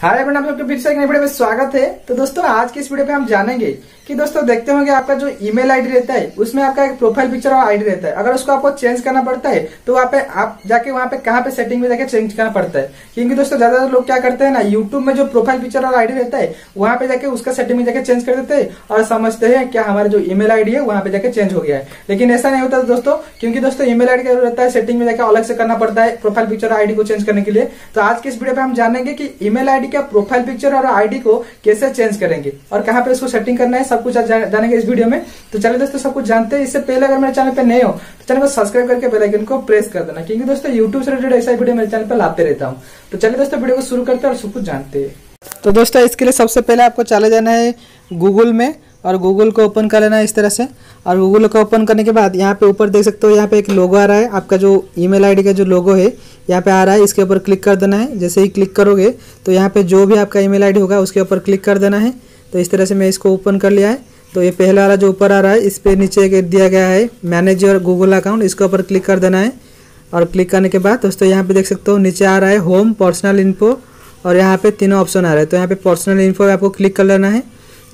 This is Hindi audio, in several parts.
हाय फ्रेंड, आप लोग के फिर से एक नई वीडियो में स्वागत है। तो दोस्तों आज की इस वीडियो पे हम जानेंगे कि दोस्तों देखते होंगे आपका जो ईमेल आईडी रहता है उसमें आपका एक प्रोफाइल पिक्चर और आईडी रहता है। अगर उसको आपको चेंज करना पड़ता है तो वहाँ पे आप जाके वहाँ पे कहाँ पे सेटिंग में जाके चेंज करना पड़ता है, क्योंकि दोस्तों ज्यादातर लोग क्या करते हैं ना, यूट्यूब में जो प्रोफाइल पिक्चर और आईडी रहता है वहाँ पे जाके उसका सेटिंग में जाके चेंज कर देते हैं और समझते हैं क्या हमारा जो ईमेल आईडी है वहाँ पे जाके चेंज हो गया है। लेकिन ऐसा नहीं होता दोस्तों, क्योंकि दोस्तों ईमेल आईडी का रहता है सेटिंग में जाके अलग से करना पड़ता है प्रोफाइल पिक्चर और आईडी को चेंज करने के लिए। तो आज के इस वीडियो पे हम जानेंगे कि ईमेल आईडी का प्रोफाइल पिक्चर और आईडी को कैसे चेंज करेंगे और कहाँ पे उसको सेटिंग करना है, सब कुछ जानेंगे इस वीडियो में। तो चलिए दोस्तों सब कुछ जानते हैं। इससे पहले अगर मेरे चैनल पे नए हो तो चैनल को सब्सक्राइब करके बेल आइकन को प्रेस कर देना, क्योंकि दोस्तों यूट्यूब से रिलेटेड ऐसा वीडियो मेरे चैनल पे लाते रहता हूँ। तो चलिए दोस्तों वीडियो को शुरू करते हैं और सब कुछ जानते हैं। तो दोस्तों इसके लिए सबसे पहले आपको चले जाना है गूगल में और गूगल को ओपन कर लेना है इस तरह से। और गूगल को ओपन करने के बाद यहाँ पे ऊपर देख सकते हो, यहाँ पे एक लोगो आ रहा है, आपका जो ईमेल आईडी का जो लोगो है यहाँ पे आ रहा है, इसके ऊपर क्लिक कर देना है। जैसे ही क्लिक करोगे तो यहाँ पे जो भी आपका ईमेल आईडी होगा उसके ऊपर क्लिक कर देना है। तो इस तरह से मैं इसको ओपन कर लिया है। तो ये पहला वाला जो ऊपर आ रहा है इस पर नीचे दिया गया है मैनेज योर गूगल अकाउंट, इसके ऊपर क्लिक कर देना है। और क्लिक करने के बाद दोस्तों यहाँ पे देख सकते हो नीचे आ रहा है होम, पर्सनल इन्फो और यहाँ पे तीनों ऑप्शन आ रहा है। तो यहाँ पे पर्सनल इन्फो आपको क्लिक कर लेना है।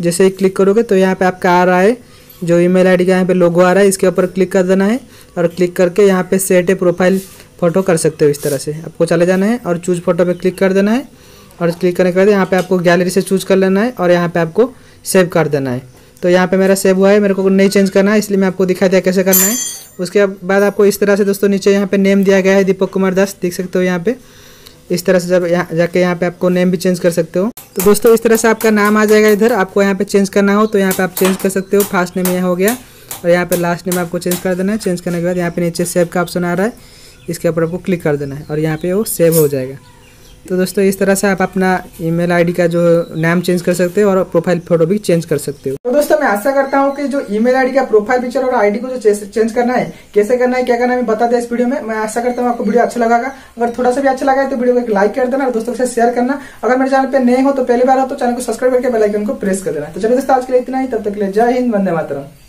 जैसे ही क्लिक करोगे तो यहाँ पे आपका आ रहा है जो ईमेल आईडी का यहाँ पे लोगो आ रहा है, इसके ऊपर क्लिक कर देना है। और क्लिक करके यहाँ पे सेट ए प्रोफाइल फ़ोटो कर सकते हो। इस तरह से आपको चले जाना है और चूज फोटो पे क्लिक कर देना है। और क्लिक करने के बाद यहाँ पे आपको गैलरी से चूज कर लेना है और यहाँ पे आपको सेव कर देना है। तो यहाँ पे मेरा सेव हुआ है, मेरे को नहीं चेंज करना है, इसलिए मैं आपको दिखा दिया कैसे करना है। उसके बाद आपको इस तरह से दोस्तों नीचे यहाँ पे नेम दिया गया है दीपक कुमार दास, देख सकते हो यहाँ पे। इस तरह से जब यहाँ जाके यहाँ पे आपको नेम भी चेंज कर सकते हो। तो दोस्तों इस तरह से आपका नाम आ जाएगा। इधर आपको यहाँ पे चेंज करना हो तो यहाँ पे आप चेंज कर सकते हो। फर्स्ट नेम यहाँ हो गया और यहाँ पे लास्ट नेम आपको चेंज कर देना है। चेंज करने के बाद यहाँ पे नीचे सेव का ऑप्शन आ रहा है, इसके ऊपर आपको क्लिक कर देना है और यहाँ पे वो सेव हो जाएगा। तो दोस्तों इस तरह से आप अपना ईमेल आईडी का जो नाम चेंज कर सकते हो और प्रोफाइल फोटो भी चेंज कर सकते हो। तो दोस्तों मैं आशा करता हूँ कि जो ईमेल आईडी का प्रोफाइल पिक्चर और आईडी को जो चेंज करना है, कैसे करना है, क्या करना है, मैं बता दिया इस वीडियो में। मैं आशा करता हूँ आपको वीडियो अच्छा लगा। अगर थोड़ा सा भी अच्छा लगा है तो वीडियो को एक लाइक कर देना और दोस्तों से शेयर करना। अगर मेरे चैनल पर नए हो तो पहली बार हो तो चैनल को सब्सक्राइब करके बेल आइकन को प्रेस कर देना। तो चलिए दोस्तों आज के लिए इतना ही, तब तक के लिए जय हिंद, वंदे मातरम।